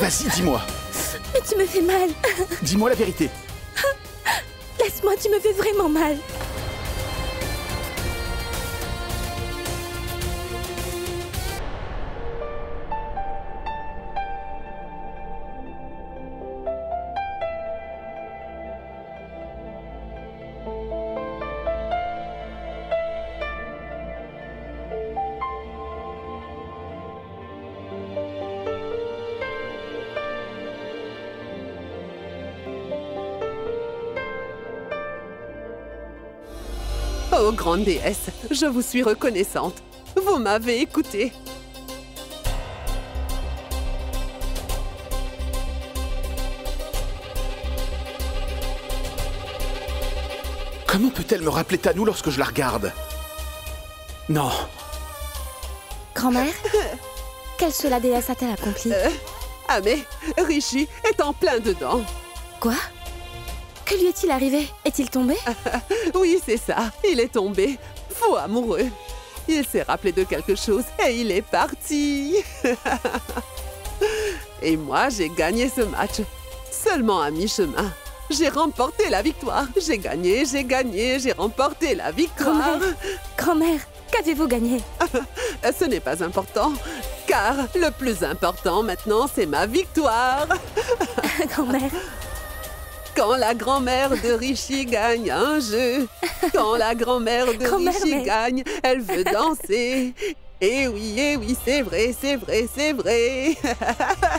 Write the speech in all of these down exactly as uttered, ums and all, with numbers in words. Vas-y, dis-moi. Mais tu me fais mal. Dis-moi la vérité. Laisse-moi, tu me fais vraiment mal. Oh, grande déesse, je vous suis reconnaissante. Vous m'avez écoutée. Comment peut-elle me rappeler Tanu lorsque je la regarde? Non. Grand-mère, quelle cela déesse a-t-elle accompli? euh, Ah mais, Rishi est en plein dedans. Quoi? Que lui est-il arrivé? Est-il tombé? Oui, c'est ça. Il est tombé. Fou amoureux. Il s'est rappelé de quelque chose et il est parti. Et moi, j'ai gagné ce match. Seulement à mi-chemin. J'ai remporté la victoire. J'ai gagné, j'ai gagné, j'ai remporté la victoire. Grand-mère, qu'avez-vous gagné? Ce n'est pas important, car le plus important maintenant, c'est ma victoire. Grand-mère... Quand la grand-mère de Richie gagne un jeu, quand la grand-mère de grand Richie mais... gagne, elle veut danser. Eh oui, eh oui, c'est vrai, c'est vrai, c'est vrai.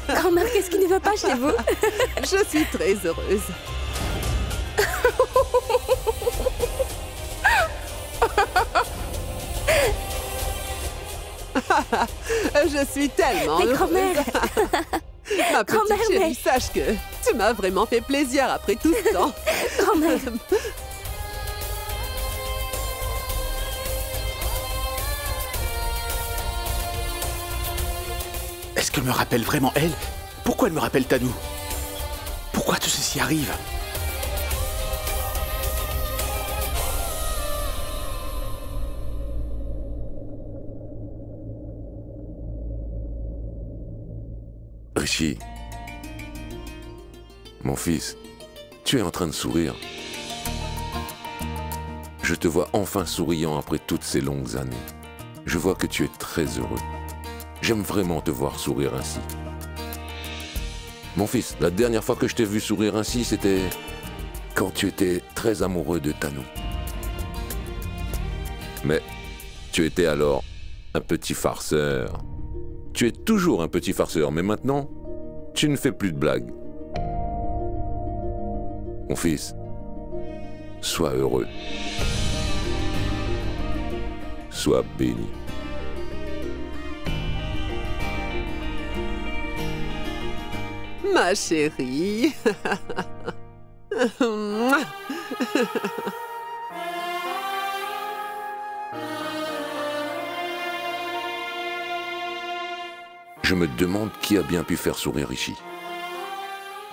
Grand-mère, qu'est-ce qui ne va pas chez vous? Je suis très heureuse. Je suis tellement mais heureuse. Ma petite chérie, mais... sache que tu m'as vraiment fait plaisir après tout ce temps. Grand-mère. Est-ce qu'elle me rappelle vraiment elle? Pourquoi elle me rappelle Tanu? Pourquoi tout ceci arrive? Richie, mon fils, tu es en train de sourire. Je te vois enfin souriant après toutes ces longues années. Je vois que tu es très heureux. J'aime vraiment te voir sourire ainsi. Mon fils, la dernière fois que je t'ai vu sourire ainsi, c'était quand tu étais très amoureux de Tanu. Mais tu étais alors un petit farceur. Tu es toujours un petit farceur, mais maintenant... tu ne fais plus de blagues. Mon fils, sois heureux. Sois béni. Ma chérie. Je me demande qui a bien pu faire sourire Richie.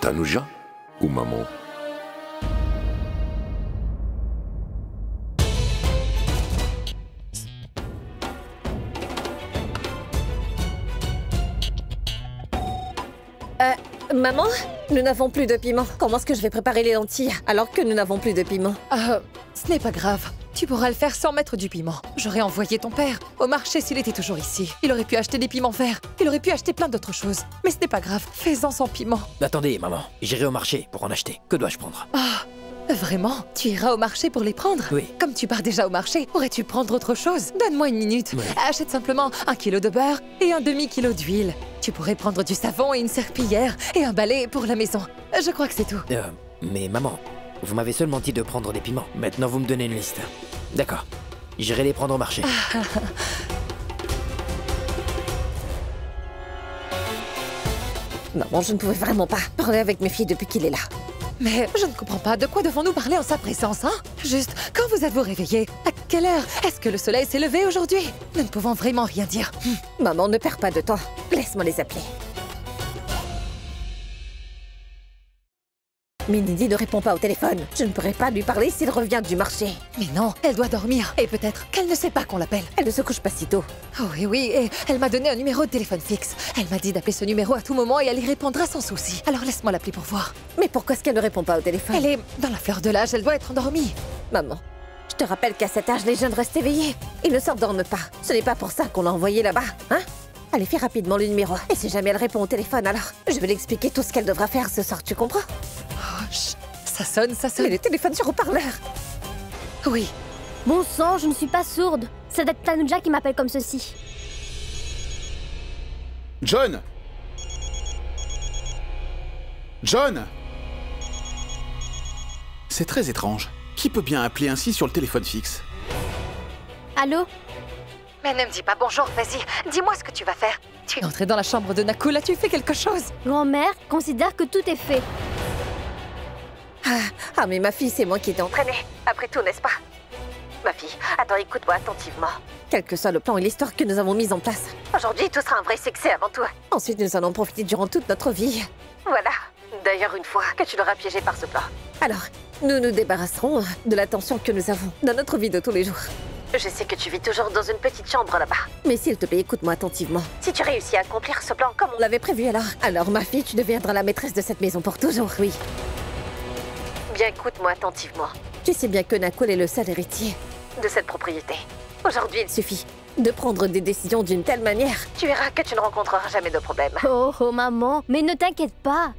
Tanuja ou maman? Euh, maman, nous n'avons plus de piment. Comment est-ce que je vais préparer les lentilles alors que nous n'avons plus de piment? Euh, ce n'est pas grave. Tu pourras le faire sans mettre du piment. J'aurais envoyé ton père au marché s'il était toujours ici. Il aurait pu acheter des piments verts. Il aurait pu acheter plein d'autres choses. Mais ce n'est pas grave. Fais-en sans piment. Attendez, maman. J'irai au marché pour en acheter. Que dois-je prendre? Ah, vraiment? Tu iras au marché pour les prendre? Oui. Comme tu pars déjà au marché, pourrais-tu prendre autre chose? Donne-moi une minute. Oui. Achète simplement un kilo de beurre et un demi-kilo d'huile. Tu pourrais prendre du savon et une serpillière et un balai pour la maison. Je crois que c'est tout. Euh, mais maman... Vous m'avez seulement dit de prendre des piments. Maintenant, vous me donnez une liste. D'accord. J'irai les prendre au marché. Maman, je ne pouvais vraiment pas parler avec mes filles depuis qu'il est là. Mais je ne comprends pas. De quoi devons-nous parler en sa présence, hein? Juste, quand vous êtes-vous réveillé? À quelle heure? Est-ce que le soleil s'est levé aujourd'hui? Nous ne pouvons vraiment rien dire. Hum. Maman, ne perds pas de temps. Laisse-moi les appeler. Mais Nidhi ne répond pas au téléphone. Je ne pourrai pas lui parler s'il revient du marché. Mais non, elle doit dormir. Et peut-être qu'elle ne sait pas qu'on l'appelle. Elle ne se couche pas si tôt. Oh oui, oui, et elle m'a donné un numéro de téléphone fixe. Elle m'a dit d'appeler ce numéro à tout moment et elle y répondra sans souci. Alors laisse-moi l'appeler pour voir. Mais pourquoi est-ce qu'elle ne répond pas au téléphone? Elle est dans la fleur de l'âge, elle doit être endormie. Maman, je te rappelle qu'à cet âge, les jeunes restent éveillés. Ils ne s'endorment pas. Ce n'est pas pour ça qu'on l'a envoyée là-bas, hein? Allez, fais rapidement le numéro. Et si jamais elle répond au téléphone, alors je vais l'expliquer tout ce qu'elle devra faire ce soir, tu comprends? Oh, chut. Ça sonne, ça sonne. Mais le téléphone sur haut-parleur. Oui. Bon sang, je ne suis pas sourde. C'est d'être Tanuja qui m'appelle comme ceci. John! John! C'est très étrange. Qui peut bien appeler ainsi sur le téléphone fixe? Allô? Mais ne me dis pas bonjour, vas-y, dis-moi ce que tu vas faire. Tu es entrée dans la chambre de Nakul, as-tu fait quelque chose? Grand-mère considère que tout est fait. Ah, ah mais ma fille, c'est moi qui t'ai entraînée. Après tout, n'est-ce pas? Ma fille, attends, écoute-moi attentivement. Quel que soit le plan et l'histoire que nous avons mise en place, aujourd'hui, tout sera un vrai succès avant tout. Ensuite, nous allons profiter durant toute notre vie. Voilà. D'ailleurs, une fois que tu l'auras piégé par ce plan. Alors, nous nous débarrasserons de la tension que nous avons dans notre vie de tous les jours. Je sais que tu vis toujours dans une petite chambre là-bas. Mais s'il te plaît, écoute-moi attentivement. Si tu réussis à accomplir ce plan comme on l'avait prévu alors, alors ma fille, tu deviendras la maîtresse de cette maison pour toujours, oui. Bien, écoute-moi attentivement. Tu sais bien que Nakul est le seul héritier de cette propriété. Aujourd'hui, il suffit de prendre des décisions d'une telle manière. Tu verras que tu ne rencontreras jamais de problème. Oh, oh, maman, mais ne t'inquiète pas.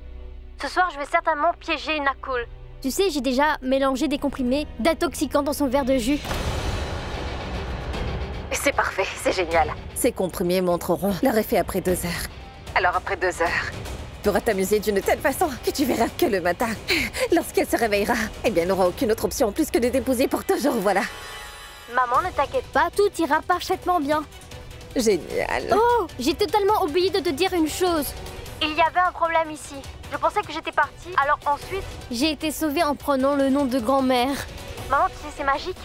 Ce soir, je vais certainement piéger Nakul. Tu sais, j'ai déjà mélangé des comprimés d'intoxicants dans son verre de jus. C'est parfait, c'est génial. Ces comprimés montreront leur effet après deux heures. Alors après deux heures, tu pourras t'amuser d'une telle façon que tu verras que le matin, lorsqu'elle se réveillera, eh bien, elle n'aura aucune autre option plus que de t'épouser pour toujours, voilà. Maman, ne t'inquiète pas, tout ira parfaitement bien. Génial. Oh, j'ai totalement oublié de te dire une chose. Il y avait un problème ici. Je pensais que j'étais partie, alors ensuite... J'ai été sauvée en prenant le nom de grand-mère. Maman, tu sais, c'est magique.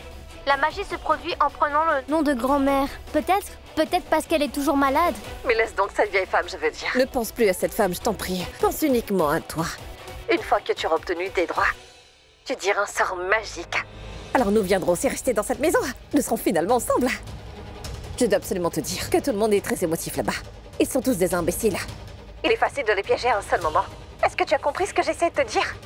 La magie se produit en prenant le nom de grand-mère. Peut-être, peut-être parce qu'elle est toujours malade. Mais laisse donc cette vieille femme, je veux dire. Ne pense plus à cette femme, je t'en prie. Pense uniquement à toi. Une fois que tu auras obtenu tes droits, tu diras un sort magique. Alors nous viendrons aussi rester dans cette maison. Nous serons finalement ensemble. Je dois absolument te dire que tout le monde est très émotif là-bas. Ils sont tous des imbéciles. Il est facile de les piéger à un seul moment. Est-ce que tu as compris ce que j'essaie de te dire?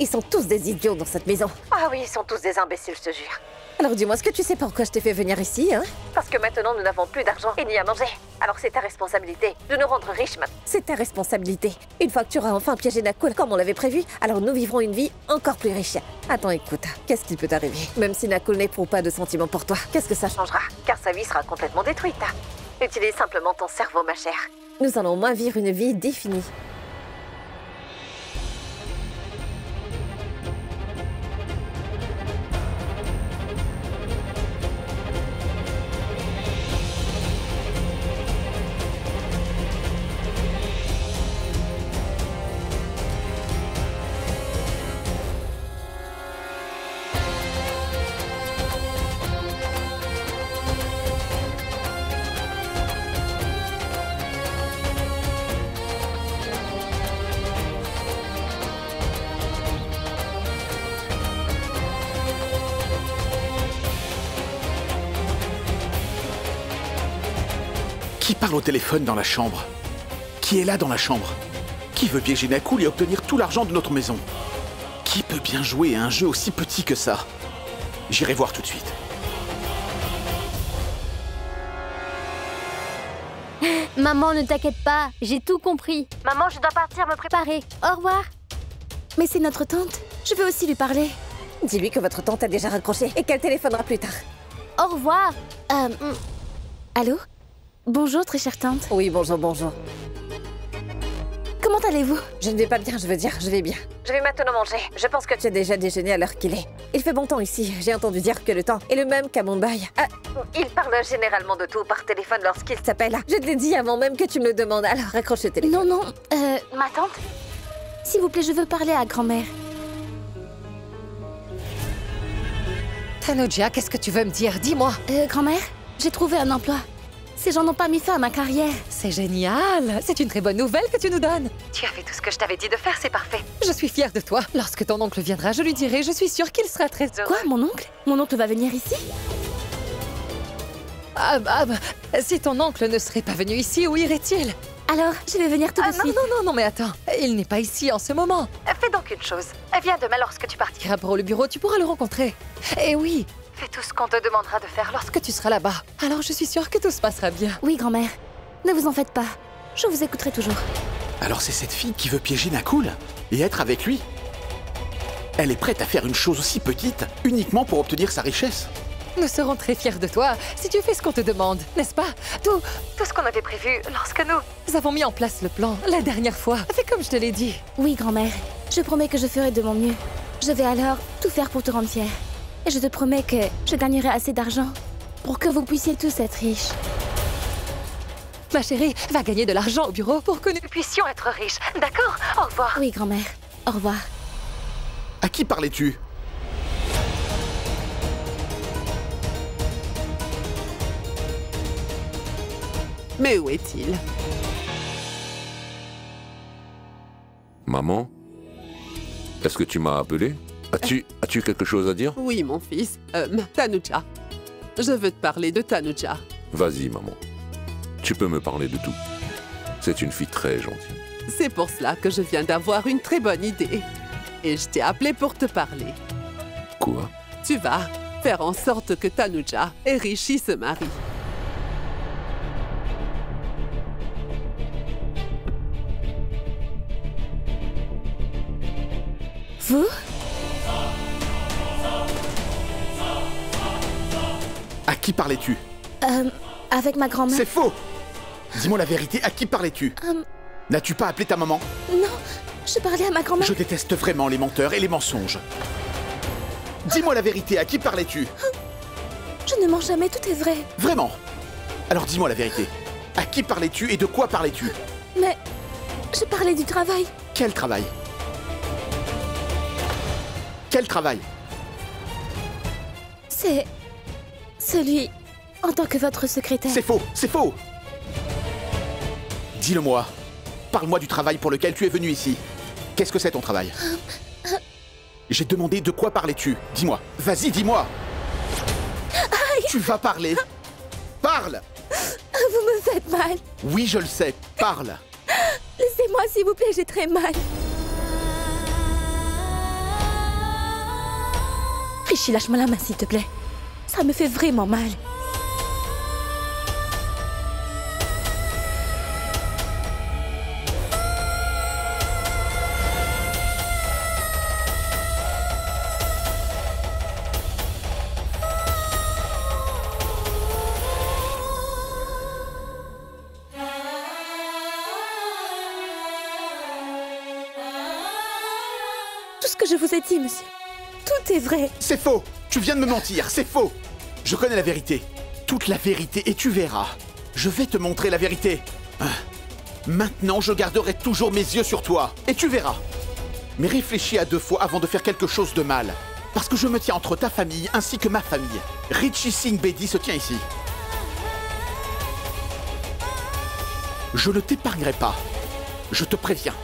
Ils sont tous des idiots dans cette maison. Ah oui, ils sont tous des imbéciles, je te jure. Alors dis-moi, est-ce que tu sais pourquoi je t'ai fait venir ici, hein? Parce que maintenant, nous n'avons plus d'argent et ni à manger. Alors c'est ta responsabilité de nous rendre riches maintenant. C'est ta responsabilité. Une fois que tu auras enfin piégé Nakul comme on l'avait prévu, alors nous vivrons une vie encore plus riche. Attends, écoute, qu'est-ce qui peut t'arriver? Même si Nakul n'éprouve pas de sentiments pour toi, qu'est-ce que ça changera? Car sa vie sera complètement détruite. Utilise simplement ton cerveau, ma chère. Nous allons au moins vivre une vie définie. Qui parle au téléphone dans la chambre? Qui est là dans la chambre? Qui veut piéger Nakul et obtenir tout l'argent de notre maison? Qui peut bien jouer à un jeu aussi petit que ça? J'irai voir tout de suite. Maman, ne t'inquiète pas, j'ai tout compris. Maman, je dois partir me préparer. Au revoir. Mais c'est notre tante. Je veux aussi lui parler. Dis-lui que votre tante a déjà raccroché et qu'elle téléphonera plus tard. Au revoir. Euh, allô? Bonjour, très chère tante. Oui, bonjour, bonjour. Comment allez-vous? Je ne vais pas bien, je veux dire, je vais bien. Je vais maintenant manger. Je pense que tu as déjà déjeuné à l'heure qu'il est. Il fait bon temps ici. J'ai entendu dire que le temps est le même qu'à Bombay. Ah, il parle généralement de tout par téléphone lorsqu'il s'appelle. Je te l'ai dit avant même que tu me le demandes. Alors, raccroche le téléphone. Non, non, euh... ma tante? S'il vous plaît, je veux parler à grand-mère. Tanuja, qu'est-ce que tu veux me dire? Dis-moi. Euh, grand-mère, j'ai trouvé un emploi. Ces gens n'ont pas mis fin à ma carrière. C'est génial. C'est une très bonne nouvelle que tu nous donnes. Tu as fait tout ce que je t'avais dit de faire, c'est parfait. Je suis fière de toi. Lorsque ton oncle viendra, je lui dirai. Je suis sûre qu'il sera très heureux. Quoi, mon oncle? Mon oncle va venir ici? Ah bah, si ton oncle ne serait pas venu ici, où irait-il? Alors, je vais venir tout de suite. Non, non, non, non, mais attends. Il n'est pas ici en ce moment. Fais donc une chose. Viens demain lorsque tu partiras pour le bureau, tu pourras le rencontrer. Eh oui. Fais tout ce qu'on te demandera de faire lorsque tu seras là-bas. Alors, je suis sûre que tout se passera bien. Oui, grand-mère. Ne vous en faites pas. Je vous écouterai toujours. Alors, c'est cette fille qui veut piéger Nakul et être avec lui. Elle est prête à faire une chose aussi petite, uniquement pour obtenir sa richesse. Nous serons très fiers de toi si tu fais ce qu'on te demande, n'est-ce pas? Tout, tout ce qu'on avait prévu lorsque nous avons mis en place le plan la dernière fois. Fais comme je te l'ai dit. Oui, grand-mère. Je promets que je ferai de mon mieux. Je vais alors tout faire pour te rendre fière. Et je te promets que je gagnerai assez d'argent pour que vous puissiez tous être riches. Ma chérie, va gagner de l'argent au bureau pour que nous puissions être riches, d'accord? Au revoir. Oui, grand-mère. Au revoir. À qui parlais-tu? Mais où est-il? Maman? Est-ce que tu m'as appelé? As-tu as-tu quelque chose à dire? Oui, mon fils. Euh, Tanuja. Je veux te parler de Tanuja. Vas-y, maman. Tu peux me parler de tout. C'est une fille très gentille. C'est pour cela que je viens d'avoir une très bonne idée. Et je t'ai appelé pour te parler. Quoi? Tu vas faire en sorte que Tanuja et Rishi se marient. Vous? À qui parlais-tu? Euh, avec ma grand-mère. C'est faux! Dis-moi la vérité, à qui parlais-tu? Um... N'as-tu pas appelé ta maman? Non, je parlais à ma grand-mère. Je déteste vraiment les menteurs et les mensonges. Dis-moi la vérité, à qui parlais-tu? Je ne mens jamais, tout est vrai. Vraiment? Alors dis-moi la vérité. À qui parlais-tu et de quoi parlais-tu? Mais... je parlais du travail. Quel travail? Quel travail? C'est... celui... en tant que votre secrétaire. C'est faux! C'est faux! Dis-le-moi. Parle-moi du travail pour lequel tu es venu ici. Qu'est-ce que c'est ton travail? J'ai demandé de quoi parlais-tu? Dis-moi. Vas-y, dis-moi! Tu vas parler! Parle! Vous me faites mal! Oui, je le sais. Parle! Laissez-moi, s'il vous plaît, j'ai très mal. Richie, lâche-moi la main, s'il te plaît. Ça me fait vraiment mal. Tout ce que je vous ai dit, monsieur. Tout est vrai. C'est faux. Tu viens de me mentir. C'est faux. Je connais la vérité. Toute la vérité et tu verras. Je vais te montrer la vérité. Maintenant, je garderai toujours mes yeux sur toi. Et tu verras. Mais réfléchis à deux fois avant de faire quelque chose de mal. Parce que je me tiens entre ta famille ainsi que ma famille. Richie Singh Bedi se tient ici. Je ne t'épargnerai pas. Je te préviens.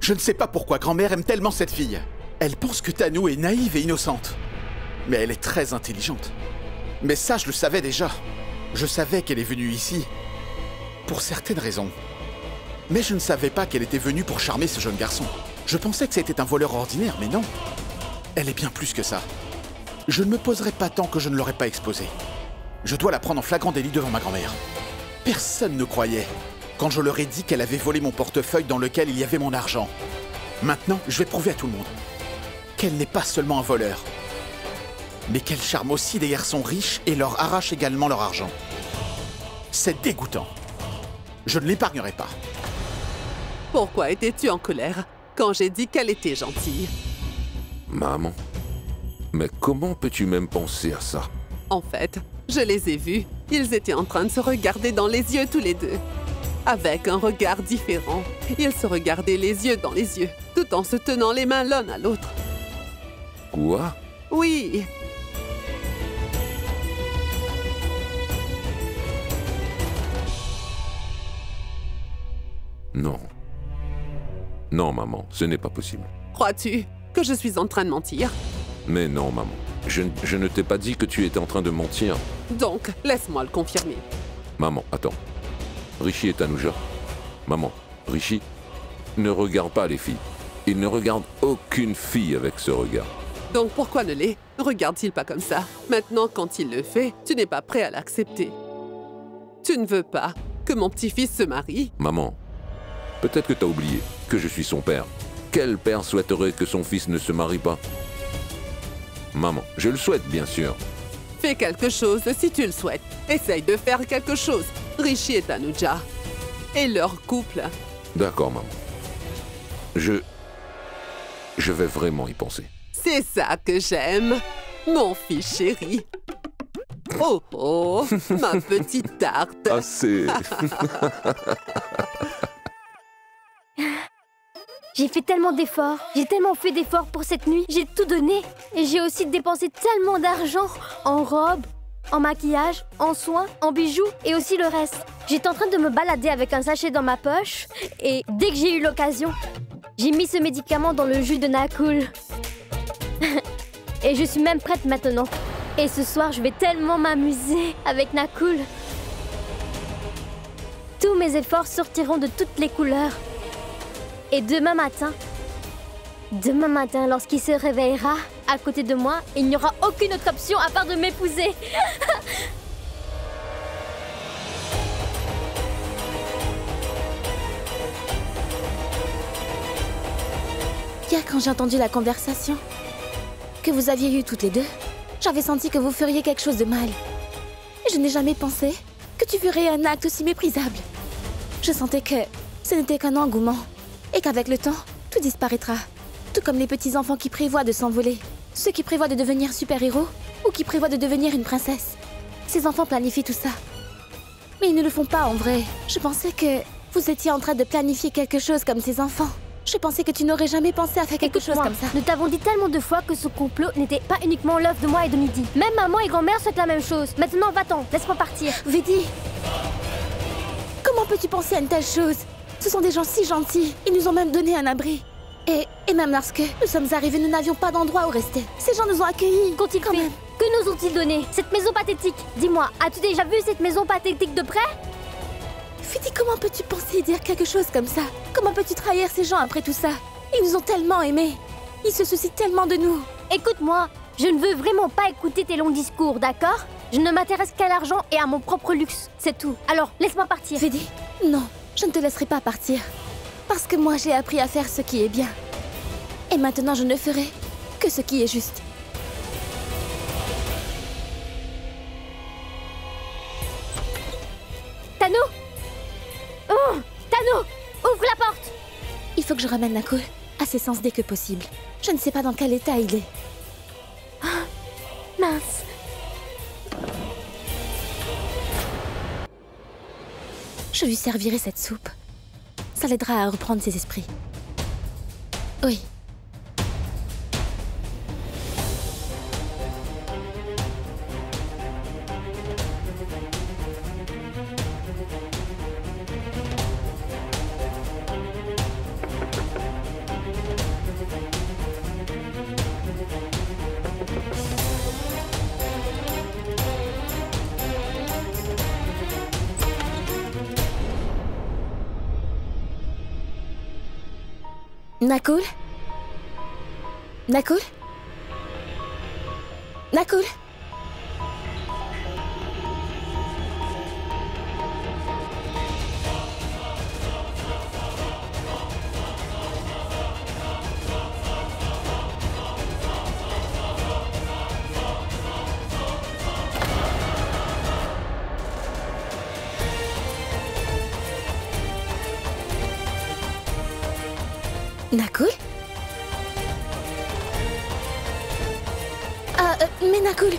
Je ne sais pas pourquoi grand-mère aime tellement cette fille. Elle pense que Tanu est naïve et innocente. Mais elle est très intelligente. Mais ça, je le savais déjà. Je savais qu'elle est venue ici pour certaines raisons. Mais je ne savais pas qu'elle était venue pour charmer ce jeune garçon. Je pensais que c'était un voleur ordinaire, mais non. Elle est bien plus que ça. Je ne me poserai pas tant que je ne l'aurais pas exposée. Je dois la prendre en flagrant délit devant ma grand-mère. Personne ne croyait. Quand je leur ai dit qu'elle avait volé mon portefeuille dans lequel il y avait mon argent. Maintenant, je vais prouver à tout le monde qu'elle n'est pas seulement un voleur, mais qu'elle charme aussi des garçons riches et leur arrache également leur argent. C'est dégoûtant. Je ne l'épargnerai pas. Pourquoi étais-tu en colère quand j'ai dit qu'elle était gentille? Maman, mais comment peux-tu même penser à ça? En fait, je les ai vus Ils étaient en train de se regarder dans les yeux tous les deux. Avec un regard différent, ils se regardaient les yeux dans les yeux, tout en se tenant les mains l'un à l'autre. Quoi? Oui. Non. Non, maman, ce n'est pas possible. Crois-tu que je suis en train de mentir? Mais non, maman. Je, je ne t'ai pas dit que tu étais en train de mentir. Donc, laisse-moi le confirmer. Maman, attends. Richie et Tanuja. Maman, Richie ne regarde pas les filles. Il ne regarde aucune fille avec ce regard. Donc pourquoi ne les regarde-t-il pas comme ça? Maintenant, quand il le fait, tu n'es pas prêt à l'accepter. Tu ne veux pas que mon petit-fils se marie? Maman, peut-être que tu as oublié que je suis son père. Quel père souhaiterait que son fils ne se marie pas? Maman, je le souhaite, bien sûr. Fais quelque chose si tu le souhaites. Essaye de faire quelque chose. Richie et Tanuja et leur couple. D'accord, maman. Je... Je vais vraiment y penser. C'est ça que j'aime, mon fils chéri. Oh, oh, ma petite tarte. Ah, c'est... J'ai fait tellement d'efforts, j'ai tellement fait d'efforts pour cette nuit, j'ai tout donné. Et j'ai aussi dépensé tellement d'argent en robes, en maquillage, en soins, en bijoux et aussi le reste. J'étais en train de me balader avec un sachet dans ma poche et dès que j'ai eu l'occasion, j'ai mis ce médicament dans le jus de Nakul. Et je suis même prête maintenant. Et ce soir, je vais tellement m'amuser avec Nakul. Tous mes efforts sortiront de toutes les couleurs. Et demain matin, demain matin, lorsqu'il se réveillera à côté de moi, il n'y aura aucune autre option à part de m'épouser. Hier, quand j'ai entendu la conversation que vous aviez eue toutes les deux, j'avais senti que vous feriez quelque chose de mal. Je n'ai jamais pensé que tu ferais un acte aussi méprisable. Je sentais que ce n'était qu'un engouement. Et qu'avec le temps, tout disparaîtra. Tout comme les petits-enfants qui prévoient de s'envoler. Ceux qui prévoient de devenir super-héros ou qui prévoient de devenir une princesse. Ces enfants planifient tout ça. Mais ils ne le font pas en vrai. Je pensais que vous étiez en train de planifier quelque chose comme ces enfants. Je pensais que tu n'aurais jamais pensé à faire quelque chose comme ça. Nous t'avons dit tellement de fois que ce complot n'était pas uniquement l'œuvre de moi et de Nidhi. Même maman et grand-mère souhaitent la même chose. Maintenant, va-t'en, laisse-moi partir. Vedi, comment peux-tu penser à une telle chose? Ce sont des gens si gentils, ils nous ont même donné un abri. Et, et même lorsque nous sommes arrivés, nous n'avions pas d'endroit où rester. Ces gens nous ont accueillis. Qu'ont-ils fait? Même. Que nous ont-ils donné? Cette maison pathétique. Dis-moi, as-tu déjà vu cette maison pathétique de près? Fiti, comment peux-tu penser dire quelque chose comme ça? Comment peux-tu trahir ces gens après tout ça? Ils nous ont tellement aimés. Ils se soucient tellement de nous. Écoute-moi, je ne veux vraiment pas écouter tes longs discours, d'accord? Je ne m'intéresse qu'à l'argent et à mon propre luxe, c'est tout. Alors, laisse-moi partir. Fiti, non. Je ne te laisserai pas partir, parce que moi j'ai appris à faire ce qui est bien. Et maintenant je ne ferai que ce qui est juste. Tanu! Oh! Tanu! Ouvre la porte! Il faut que je ramène Nakul à ses sens dès que possible. Je ne sais pas dans quel état il est. Ah, mince! Je lui servirai cette soupe. Ça l'aidera à reprendre ses esprits. Oui. Nakul? Nakul? Nakul? Nakul? Ah, euh, mais Nakul...